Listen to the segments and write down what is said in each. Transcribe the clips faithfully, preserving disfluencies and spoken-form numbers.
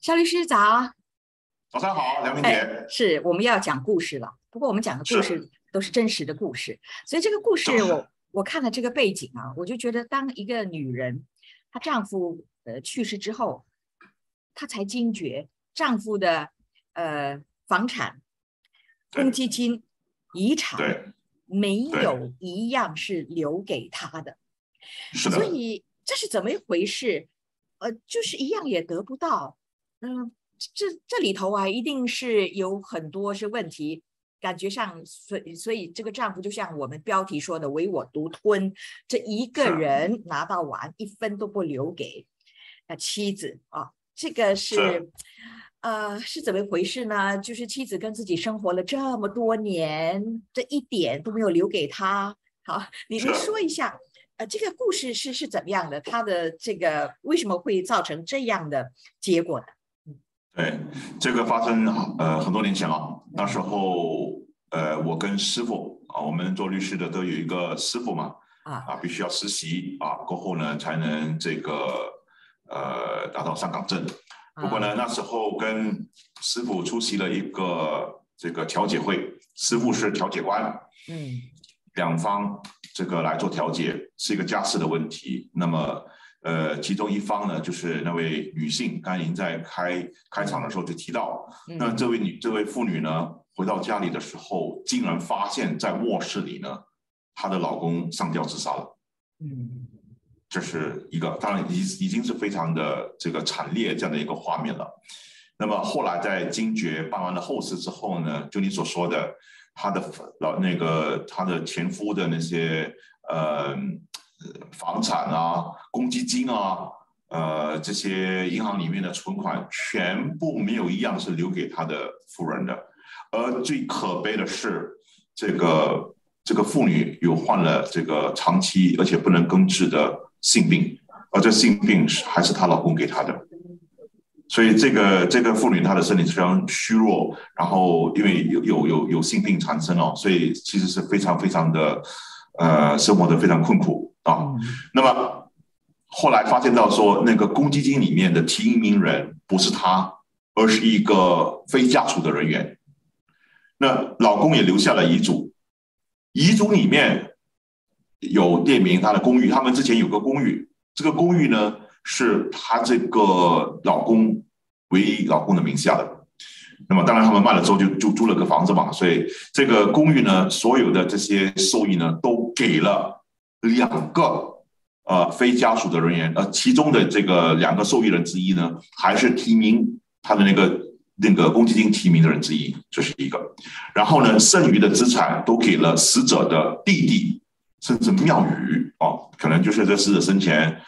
肖律师早。早上好，梁明姐、哎。是，我们要讲故事了。不过我们讲的故事都是真实的故事，所以这个故事我我看了这个背景啊，我就觉得当一个女人，她丈夫呃去世之后，她才惊觉丈夫的呃房产、公积金、遗产没有一样是留给她的，是的。所以这是怎么一回事？呃，就是一样也得不到，嗯，这这里头啊，一定是有很多是问题，感觉上，所以所以这个丈夫就像我们标题说的，唯我独吞，这一个人拿到完，一分都不留给啊、呃、妻子啊，这个是，是呃，是怎么回事呢？就是妻子跟自己生活了这么多年，这一点都没有留给他。好，你能说一下？呃，这个故事是是怎么样的？它的这个为什么会造成这样的结果呢？对，这个发生呃很多年前啊，那时候呃我跟师傅啊，我们做律师的都有一个师傅嘛，啊必须要实习啊，过后呢才能这个呃拿到上岗证。不过呢，那时候跟师傅出席了一个这个调解会，师傅是调解官，嗯，两方。这个来做调解是一个家事的问题，那么呃其中一方呢就是那位女性，刚才您在开开场的时候就提到，那这位女这位妇女呢回到家里的时候，竟然发现在卧室里呢她的老公上吊自杀了。嗯，这是一个当然已已经是非常的这个惨烈这样的一个画面了。那么后来在惊觉办完了后事之后呢，就你所说的她的老那个她的前夫的那些呃房产啊、公积金啊、呃这些银行里面的存款，全部没有一样是留给她的夫人的。而最可悲的是，这个这个妇女有患了这个长期而且不能根治的性病，而这性病还是她老公给她的。所以这个这个妇女她的身体非常虚弱，然后因为有有有有性病产生哦，所以其实是非常非常的，呃，生活的非常困苦啊。那么后来发现到说，那个公积金里面的提名人不是她，而是一个非家属的人员。那老公也留下了遗嘱，遗嘱里面有列明她的公寓，他们之前有个公寓，这个公寓呢。是她这个老公唯一老公的名下的，那么当然他们卖了之后就就租了个房子嘛，所以这个公寓呢，所有的这些收益呢，都给了两个呃非家属的人员，呃，其中的这个两个受益人之一呢，还是提名他的那个那个公积金提名的人之一，这是一个。然后呢，剩余的资产都给了死者的弟弟，甚至庙宇哦，可能就是在死者生前。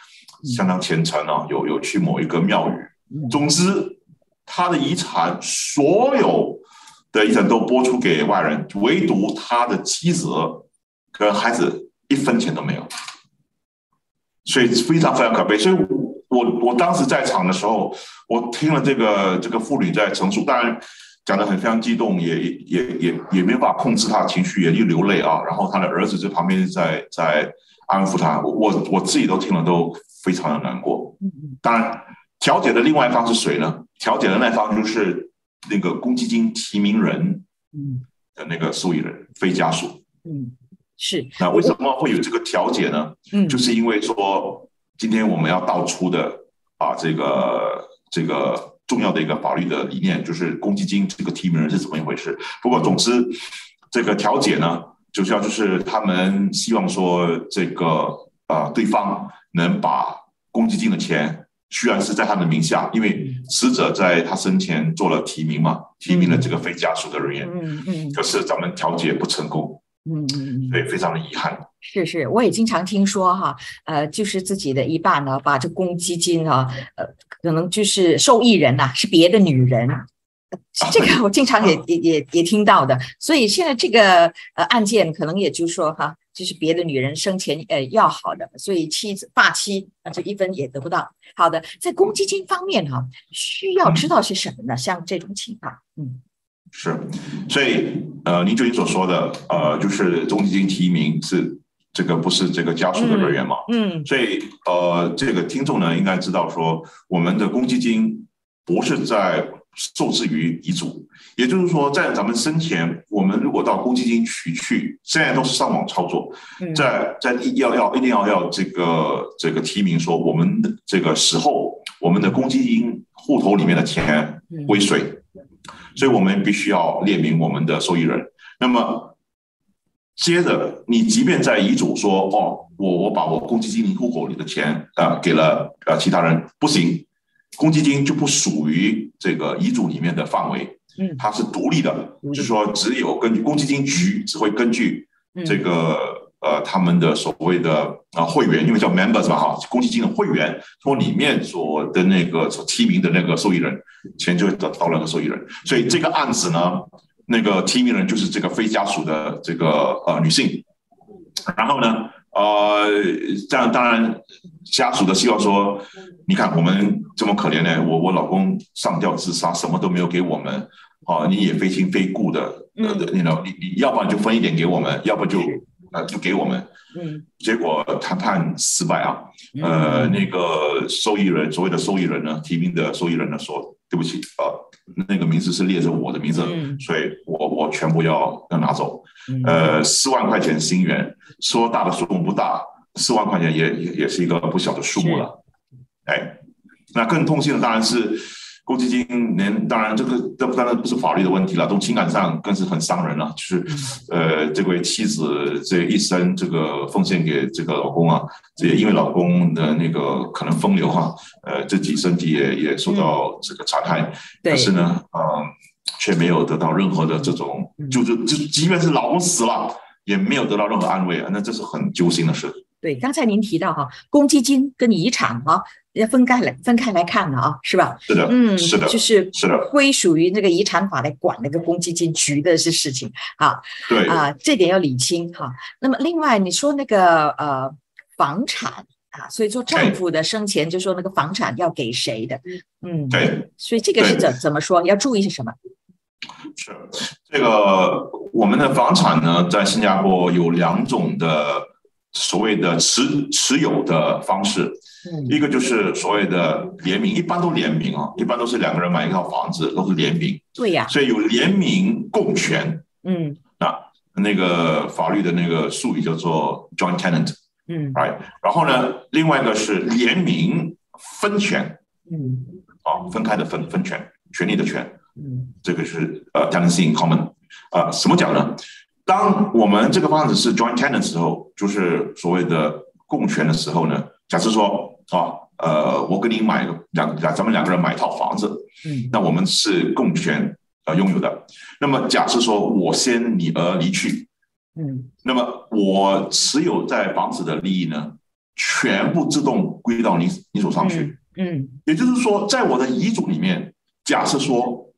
相当虔诚啊，有有去某一个庙宇。总之，他的遗产所有的遗产都拨出给外人，唯独他的妻子跟孩子一分钱都没有，所以非常非常可悲。所以我，我我当时在场的时候，我听了这个这个妇女在陈述，当然讲得很非常激动，也也也也没有办法控制她的情绪，也就流泪啊。然后她的儿子在旁边在在安抚她，我我自己都听了都。非常的难过。当然，调解的另外一方是谁呢？调解的那方就是那个公积金提名人的那个受益人，非家属。嗯，是。那为什么会有这个调解呢？嗯，就是因为说今天我们要道出的啊，这个这个重要的一个法律的理念，就是公积金这个提名人是怎么一回事。不过，总之这个调解呢，主要就是他们希望说这个啊、呃、对方。能把公积金的钱，虽然是在他的名下，因为死者在他生前做了提名嘛，提名了这个非家属的人员，嗯嗯，可是咱们调解不成功，嗯嗯，所以非常的遗憾。是是，我也经常听说哈，呃，就是自己的一半呢、啊，把这公积金啊，呃，可能就是受益人呐、啊、是别的女人。这个我经常也也也也听到的，所以现在这个呃案件可能也就是说哈，就是别的女人生前呃要好的，所以妻子霸妻啊就一分也得不到。好的，在公积金方面哈、啊，需要知道些什么呢？像这种情况，嗯，是，所以呃，您就您所说的呃，就是公积金提名是这个不是这个家属的人员嘛，嗯，所以呃，这个听众呢应该知道说我们的公积金。不是在受制于遗嘱，也就是说，在咱们生前，我们如果到公积金取去，现在都是上网操作，在在要要一定要要这个这个提名说，我们的这个时候，我们的公积金户头里面的钱归谁，所以我们必须要列明我们的受益人。那么接着，你即便在遗嘱说，哦，我我把我公积金户口里的钱啊、呃、给了呃其他人，不行。公积金就不属于这个遗嘱里面的范围，它是独立的，嗯、就是说只有根据公积金局只会根据这个、嗯、呃他们的所谓的呃会员，因为叫 members 嘛哈，公积金的会员从里面所的那个所提名的那个受益人，钱就到到那个受益人。所以这个案子呢，那个提名人就是这个非家属的这个呃女性，然后呢，呃，这样当然家属的希望说，你看我们这么可怜呢，我我老公上吊自杀，什么都没有给我们，啊，你也非亲非故的，嗯、呃，你 know, 你你要不然就分一点给我们，要不就呃就给我们，嗯，结果谈判失败啊，呃，那个受益人所谓的受益人呢，提名的受益人呢说，对不起，呃，那个名字是列着我的名字，嗯、所以我我全部要要拿走。呃，四万块钱新元，说大的数目不大，四万块钱也也也是一个不小的数目了。哎，那更痛心的当然是公积金连，当然这个这当然不是法律的问题了，从情感上更是很伤人了。就是呃，这位妻子这一生这个奉献给这个老公啊，也因为老公的那个可能风流哈、啊，呃，自己身体也也受到这个残害，嗯、但是呢，嗯、呃。却没有得到任何的这种，就是就即便是老公死了，也没有得到任何安慰啊，那这是很揪心的事。对，刚才您提到哈、啊，公积金跟遗产啊，要分开来分开来看的啊，是吧？是的，嗯，是的，就是是的，归属于那个遗产法来管那个公积金局的是事情啊。对啊，这点要理清哈、啊。那么另外你说那个呃房产。啊，所以说丈夫的生前就说那个房产要给谁的，嗯，对，所以这个是怎怎么说？要注意是什么？是这个我们的房产呢，在新加坡有两种的所谓的持持有的方式，嗯、一个就是所谓的联名，一般都联名啊，一般都是两个人买一套房子都是联名，对呀、啊，所以有联名共权，嗯，啊，那个法律的那个术语叫做 joint tenant。嗯，哎，然后呢，另外一个是联名分权，嗯，啊，分开的分分权，权利的权，嗯，这个是呃 tenancy in common， 啊、呃，什么讲呢？当我们这个房子是 joint tenant 的时候，就是所谓的共权的时候呢，假设说啊，呃，我跟你买个两，咱们两个人买一套房子，嗯，那我们是共权呃拥有的。那么假设说我先你而离去。嗯，那么我持有在房子的利益呢，全部自动归到你你手上去。嗯，嗯也就是说，在我的遗嘱里面，假设说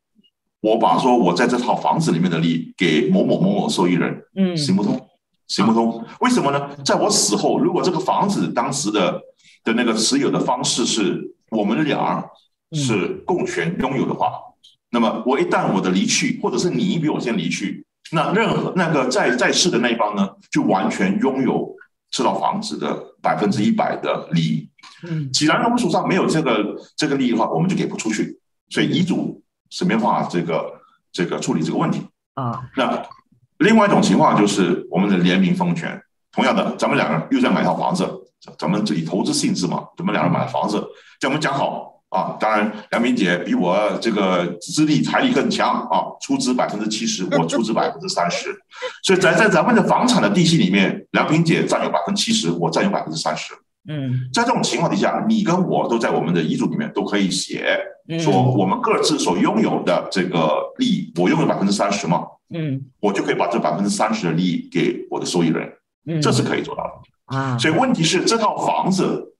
我把说我在这套房子里面的利益给某某某某受益人，嗯，行不通，行不通。为什么呢？在我死后，如果这个房子当时的的那个持有的方式是我们俩是共权拥有的话，嗯、那么我一旦我的离去，或者是你比我先离去。那任何那个在在世的那一方呢，就完全拥有这套房子的百分之一百的利益。嗯，既然我们手上没有这个这个利益的话，我们就给不出去，所以遗嘱是没办法这个这个处理这个问题啊。那另外一种情况就是我们的联名分权，同样的，咱们两个人又在买套房子，咱们这里投资性质嘛，咱们两人买房子，这样我们讲好。啊，当然，梁明姐比我这个资历财力更强啊，出资百分之七十，我出资百分之三十，所以在在咱们的房产的地契里面，梁明姐占有百分之七十，我占有百分之三十。嗯，在这种情况底下，你跟我都在我们的遗嘱里面都可以写，说我们各自所拥有的这个利益，我拥有百分之三十嘛，嗯，我就可以把这百分之三十的利益给我的受益人，嗯，这是可以做到的啊。所以问题是，这套房子，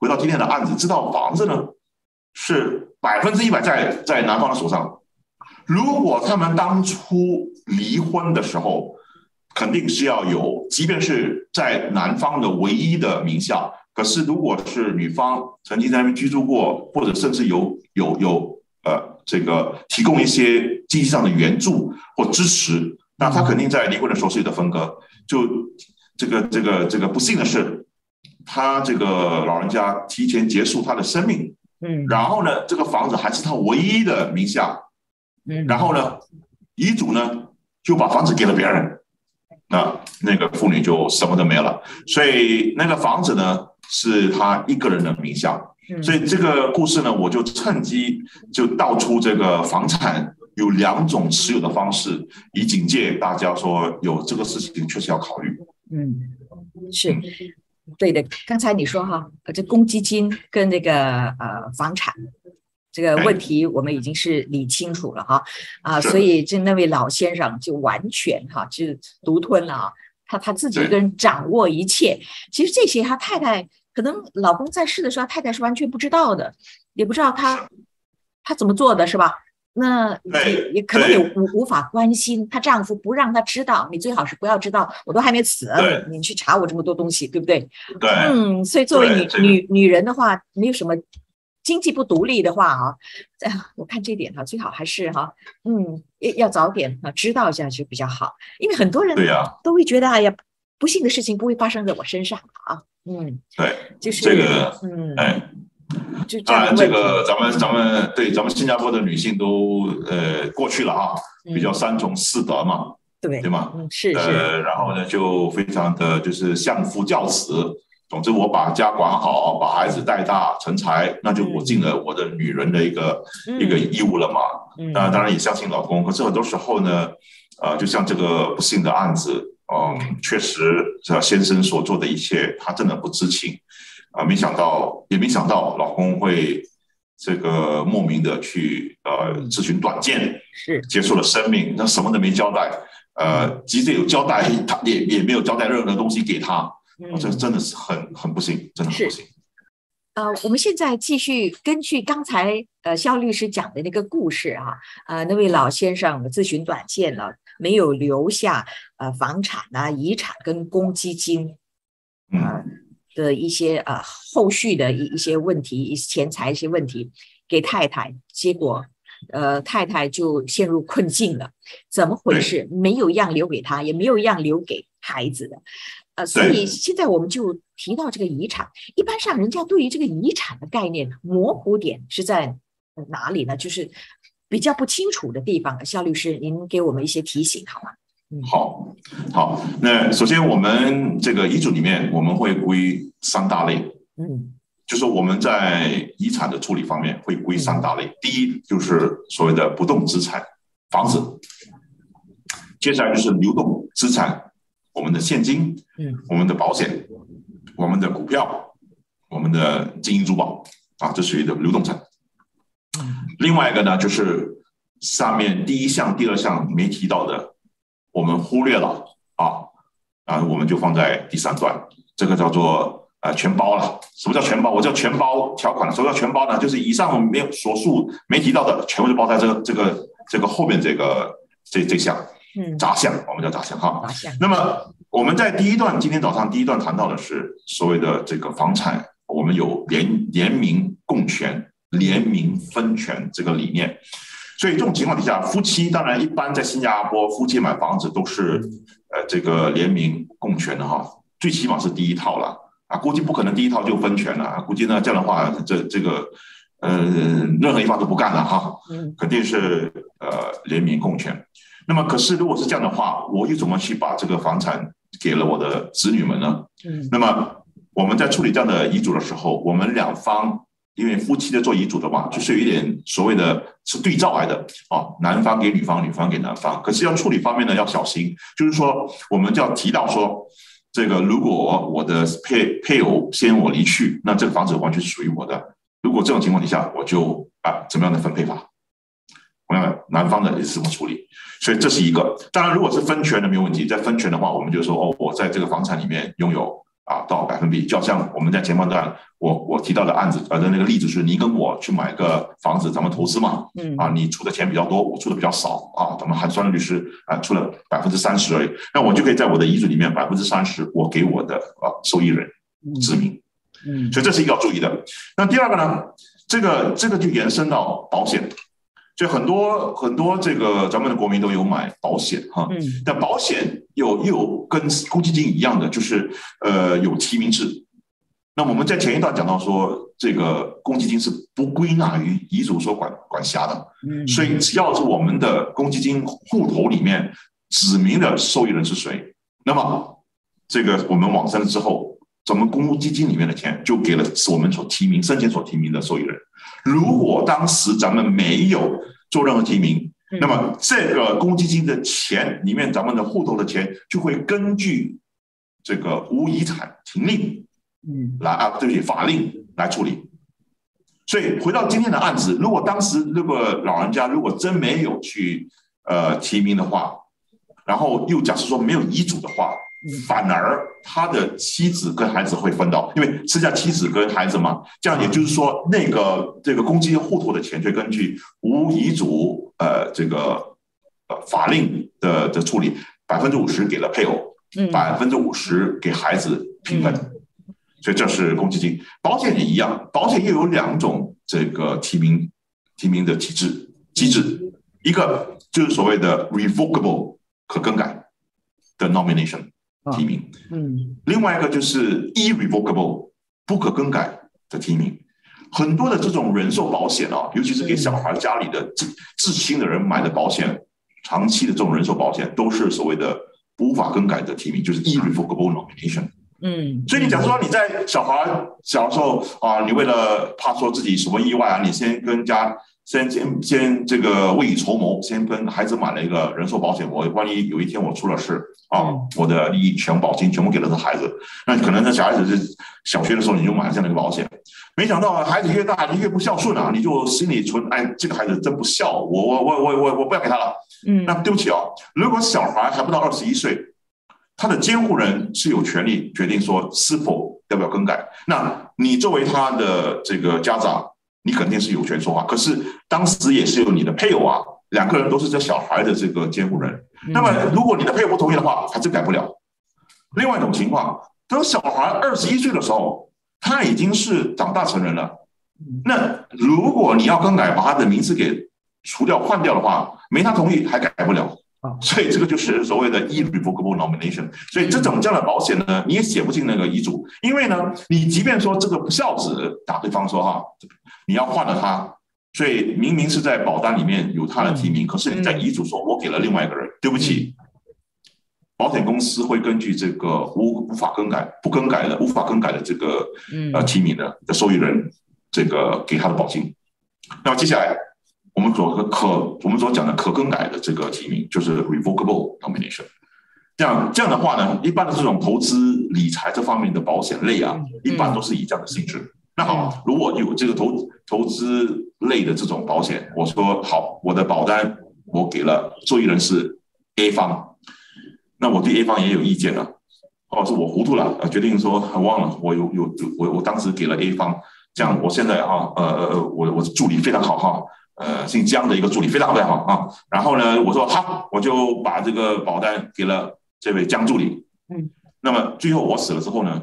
回到今天的案子，这套房子呢？是百分之一百在在男方的手上。如果他们当初离婚的时候，肯定是要有，即便是在男方的唯一的名下，可是如果是女方曾经在那边居住过，或者甚至有有有呃这个提供一些经济上的援助或支持，那他肯定在离婚的时候是有的分割。就这个这个这个不幸的是，他这个老人家提前结束他的生命。嗯，然后呢，这个房子还是他唯一的名下，嗯，然后呢，遗嘱呢就把房子给了别人，那那个妇女就什么都没有了，所以那个房子呢是他一个人的名下，所以这个故事呢，我就趁机就道出这个房产有两种持有的方式，以警戒大家说有这个事情确实要考虑。嗯，是。对的，刚才你说哈，这公积金跟那个呃房产这个问题，我们已经是理清楚了哈，啊，所以这那位老先生就完全哈、啊、就独吞了啊，他他自己一个人掌握一切。其实这些他太太可能老公在世的时候，太太是完全不知道的，也不知道他他怎么做的是吧？那也也可能也无无法关心，她丈夫不让她知道，你最好是不要知道，我都还没死，你去查我这么多东西，对不对？对，嗯，所以作为女女女人的话，没有什么经济不独立的话啊，我看这点哈、啊，最好还是哈、啊，嗯，要早点啊知道一下就比较好，因为很多人都会觉得哎呀，不幸的事情不会发生在我身上啊，嗯，对，就是这个，嗯，哎。就当然，这个咱们咱们对咱们新加坡的女性都呃过去了啊，比较三从四德嘛，对对吗？是是。呃，然后呢，就非常的就是相夫教子。总之，我把家管好，把孩子带大成才，那就我尽了我的女人的一个一个义务了嘛。那当然也相信老公，可是很多时候呢，呃，就像这个不幸的案子，嗯，确实先生所做的一切，他真的不知情。啊，没想到，也没想到，老公会这个莫名的去呃咨询短见，是结束了生命，那什么都没交代，呃，即使有交代，他也也没有交代任何东西给他，哦、这真的是很很不幸，真的很不幸。呃，我们现在继续根据刚才呃肖律师讲的那个故事啊，呃，那位老先生咨询短见了，没有留下呃房产啊、遗产跟公积金，呃、嗯。的一些呃后续的一些问题，钱财一些问题给太太，结果呃太太就陷入困境了，怎么回事？没有一样留给他，也没有一样留给孩子的，呃，所以现在我们就提到这个遗产。一般上，人家对于这个遗产的概念模糊点是在哪里呢？就是比较不清楚的地方。肖律师，您给我们一些提醒好吗？好好，那首先我们这个遗嘱里面我们会归三大类，嗯，就是我们在遗产的处理方面会归三大类。第一就是所谓的不动资产，房子；接下来就是流动资产，我们的现金，嗯，我们的保险，我们的股票，我们的金银珠宝啊，这属于的流动产。另外一个呢，就是上面第一项、第二项没提到的。我们忽略了啊，然后我们就放在第三段，这个叫做呃全包了。什么叫全包？我叫全包条款了。什么叫全包呢？就是以上我们没有所述没提到的，全部就包在这个这个这个后面这个这这项，嗯，杂项，我们叫杂项哈。杂项。那么我们在第一段，今天早上第一段谈到的是所谓的这个房产，我们有联联名共权、联名分权这个理念。所以这种情况底下，夫妻当然一般在新加坡，夫妻买房子都是呃这个联名共权的哈，最起码是第一套了啊，估计不可能第一套就分权了啊，估计呢这样的话，这这个呃任何一方都不干了哈，肯定是呃联名共权。那么可是如果是这样的话，我又怎么去把这个房产给了我的子女们呢？那么我们在处理这样的遗嘱的时候，我们两方。因为夫妻在做遗嘱的嘛，就是有一点所谓的是对照来的啊，男方给女方，女方给男方。可是要处理方面呢，要小心，就是说我们就要提到说，这个如果我的配配偶先我离去，那这个房子完全是属于我的。如果这种情况底下，我就啊怎么样的分配法？同样，男方的也是怎么处理？所以这是一个。当然，如果是分权的没有问题，在分权的话，我们就说哦，我在这个房产里面拥有。啊，到百分比，就好像我们在前半段我我提到的案子，呃的那个例子是，你跟我去买个房子，咱们投资嘛，嗯，啊，你出的钱比较多，我出的比较少，啊，咱们寒酸律师啊出了百分之三十而已，那我就可以在我的遗嘱里面百分之三十，我给我的啊受益人指明，嗯，所以这是一个要注意的。那第二个呢，这个这个就延伸到保险，就很多很多这个咱们的国民都有买保险哈，嗯，但保险。有又有跟公积金一样的，就是呃有提名制，那我们在前一段讲到说，这个公积金是不归纳于遗嘱所管管辖的，所以只要是我们的公积金户头里面指明的受益人是谁，那么这个我们往生之后，咱们公积金里面的钱就给了我们所提名生前所提名的受益人。如果当时咱们没有做任何提名，那么这个公积金的钱里面，咱们的户头的钱就会根据这个无遗产停令。嗯，来啊，对不起，法令来处理。所以回到今天的案子，如果当时那个老人家如果真没有去呃提名的话，然后又假设说没有遗嘱的话，反而他的妻子跟孩子会分到，因为剩下妻子跟孩子嘛。这样也就是说，那个这个公积金户头的钱就根据无遗嘱呃这个呃法令的的处理，百分之五十给了配偶，百分之五十给孩子平分。嗯嗯，所以这是公积金。保险也一样，保险也有两种这个提名提名的体制机制，一个就是所谓的 revocable 可更改的 nomination 提名，啊嗯、另外一个就是 irrevocable 不可更改的提名。很多的这种人寿保险啊，尤其是给小孩家里的至亲的人买的保险，长期的这种人寿保险都是所谓的无法更改的提名，就是 irrevocable nomination。嗯，所以你假如说你在小孩小时候啊，你为了怕说自己什么意外啊，你先跟家先先先这个未雨绸缪，先跟孩子买了一个人寿保险，我万一有一天我出了事啊，我的利益全保金全部给了这孩子，那可能在小孩子是小学的时候你就买这样的一个保险，没想到孩子越大你越不孝顺啊，你就心里存哎这个孩子真不孝，我我我我我我不要给他了。嗯，那对不起啊，如果小孩还不到二十一岁。他的监护人是有权利决定说是否要不要更改，那你作为他的这个家长，你肯定是有权说话，可是当时也是有你的配偶啊，两个人都是这小孩的这个监护人，那么如果你的配偶不同意的话，还真改不了。另外一种情况，当小孩二十一岁的时候，他已经是长大成人了，那如果你要更改把他的名字给除掉换掉的话，没他同意还改不了。所以这个就是所谓的 irrevocable nomination。 所以这种这样的保险呢，你也写不进那个遗嘱，因为呢，你即便说这个不孝子打对方说哈，你要换了他，所以明明是在保单里面有他的提名，可是你在遗嘱说我给了另外一个人，对不起，保险公司会根据这个无无法更改不更改的无法更改的这个呃提名的的受益人，这个给他的保金。那么接下来我们所可我们所讲的可更改的这个提名就是 revocable nomination。这样这样的话呢，一般的这种投资理财这方面的保险类啊，一般都是以这样的性质。那好，如果有这个投投资类的这种保险，我说好，我的保单我给了受益人是 A 方，那我对 A 方也有意见了，或者是我糊涂了，决定说忘了，我有有我我当时给了 A 方，这样我现在啊呃我我助理非常好哈。呃，姓江的一个助理非常非常好啊。然后呢，我说好，我就把这个保单给了这位江助理。嗯，那么最后我死了之后呢，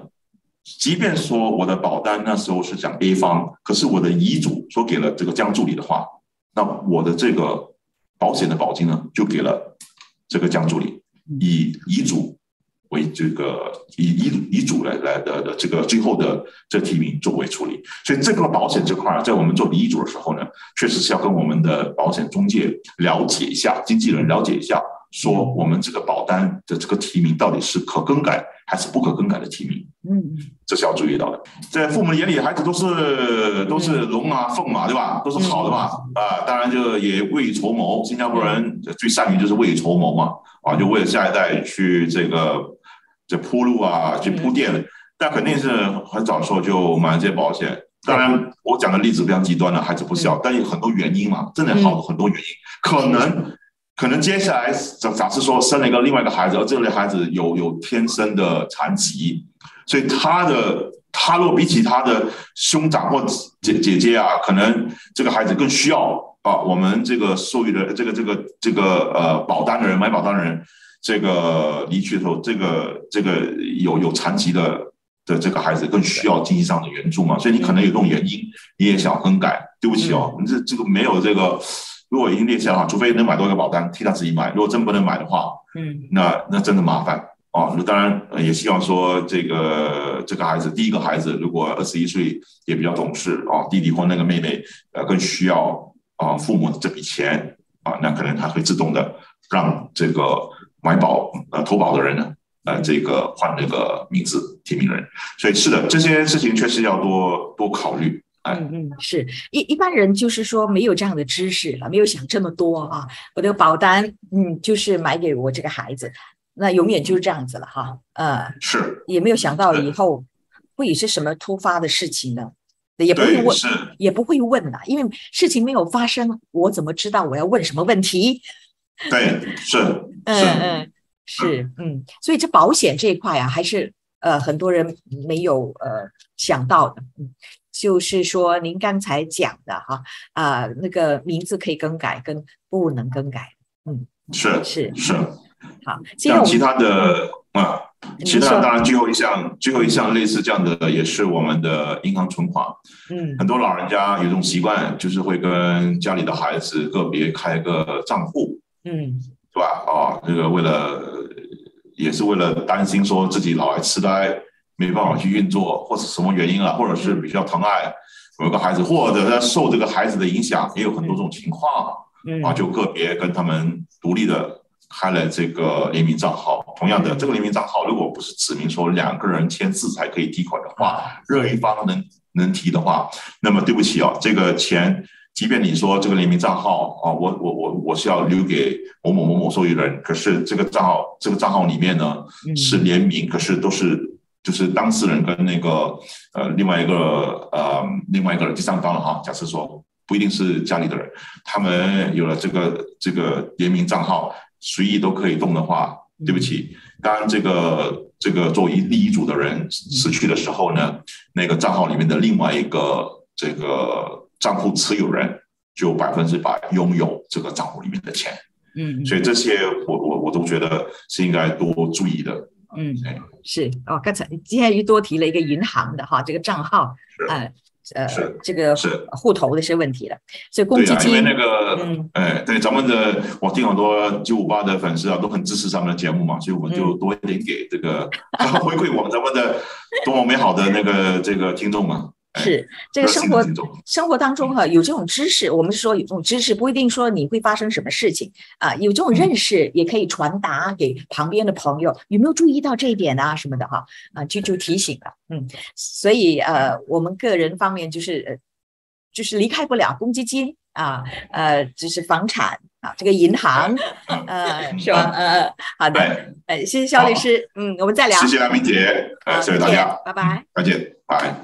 即便说我的保单那时候是讲 A 方，可是我的遗嘱说给了这个江助理的话，那我的这个保险的保金呢，就给了这个江助理，以遗嘱为这个以遗遗嘱来来的的这个最后的这提名作为处理，所以这个保险这块在我们做遗嘱的时候呢，确实是要跟我们的保险中介了解一下，经纪人了解一下，说我们这个保单的这个提名到底是可更改还是不可更改的提名，嗯，这是要注意到的。在父母的眼里，孩子都是都是龙啊凤啊，对吧？都是好的嘛，啊，当然就也未雨绸缪，新加坡人最善于就是未雨绸缪嘛，啊，就为了下一代去这个。这铺路啊，去铺垫，嗯、但肯定是很早说就买这些保险。当然，我讲的例子非常极端了，孩子不孝，嗯、但有很多原因嘛，真的好很多原因。嗯、可能可能接下来假假设说生了一个另外一个孩子，而这类孩子有有天生的残疾，所以他的他若比起他的兄长或姐姐姐啊，可能这个孩子更需要啊，我们这个受益的这个这个这个呃保单的人买保单的人。这个离去的时候，这个这个有有残疾的的这个孩子更需要经济上的援助嘛，所以你可能有这种原因，你也想更改，对不起哦，你这这个没有这个，如果已经列下了，除非能买多一个保单替他自己买，如果真不能买的话，嗯，那那真的麻烦。啊，那当然也希望说这个这个孩子，第一个孩子如果二十一岁也比较懂事啊，弟弟或那个妹妹呃更需要啊父母这笔钱啊，那可能他会自动的让这个买保呃投保的人呢呃这个换那个名字提名人，所以是的，这些事情确实要多多考虑。嗯嗯，是一一般人就是说没有这样的知识了，没有想这么多啊。我的保单，嗯，就是买给我这个孩子，那永远就是这样子了哈。呃，是，也没有想到以后会是什么突发的事情呢？也不会问，也不会问了，因为事情没有发生，我怎么知道我要问什么问题？对，是，嗯嗯是嗯，所以这保险这一块啊，还是呃很多人没有呃想到的，嗯。就是说您刚才讲的哈啊、呃、那个名字可以更改跟不能更改，嗯是是是好，像其他的啊、嗯、其他当然最后一项最后一项类似这样的也是我们的银行存款，嗯，很多老人家有一种习惯就是会跟家里的孩子个别开个账户，嗯对吧，啊这个为了也是为了担心说自己老来痴呆没办法去运作，或者什么原因啊，或者是比较疼爱某个孩子，或者他受这个孩子的影响，也有很多种情况啊，就个别跟他们独立的开了这个联名账号。同样的，这个联名账号如果不是指明说两个人签字才可以提款的话，任一方能能提的话，那么对不起啊，这个钱，即便你说这个联名账号啊，我我我我是要留给某某某某受益人，可是这个账号这个账号里面呢是联名，可是都是。就是当事人跟那个呃另外一个呃另外一个第三方了哈，假设说不一定是家里的人，他们有了这个这个联名账号，随意都可以动的话，对不起，当这个这个作为第一组的人死去的时候呢，那个账号里面的另外一个这个账户持有人就百分之百拥有这个账户里面的钱，嗯，所以这些我我我都觉得是应该多注意的。嗯，是哦，刚才今天又多提了一个银行的哈，这个账号啊，呃，这个户头的是问题了，所以公积金，对啊，因为那个，嗯，哎，对，咱们的我听很多九五八的粉丝啊，都很支持咱们的节目嘛，所以我们就多一点给这个、嗯、回馈我们咱们的多么美好的那个这个听众嘛。是这个生活生活当中哈、啊，有这种知识，我们说有这种知识不一定说你会发生什么事情啊，有这种认识也可以传达给旁边的朋友，有没有注意到这一点啊什么的哈啊，就就提醒了，嗯，所以呃，我们个人方面就是就是离开不了公积金啊，呃，就是房产啊，这个银行，呃，是吧？呃，好的，呃，谢谢肖律师，嗯，我们再聊，谢谢兰明姐，呃，谢谢大家，拜拜，再见，拜。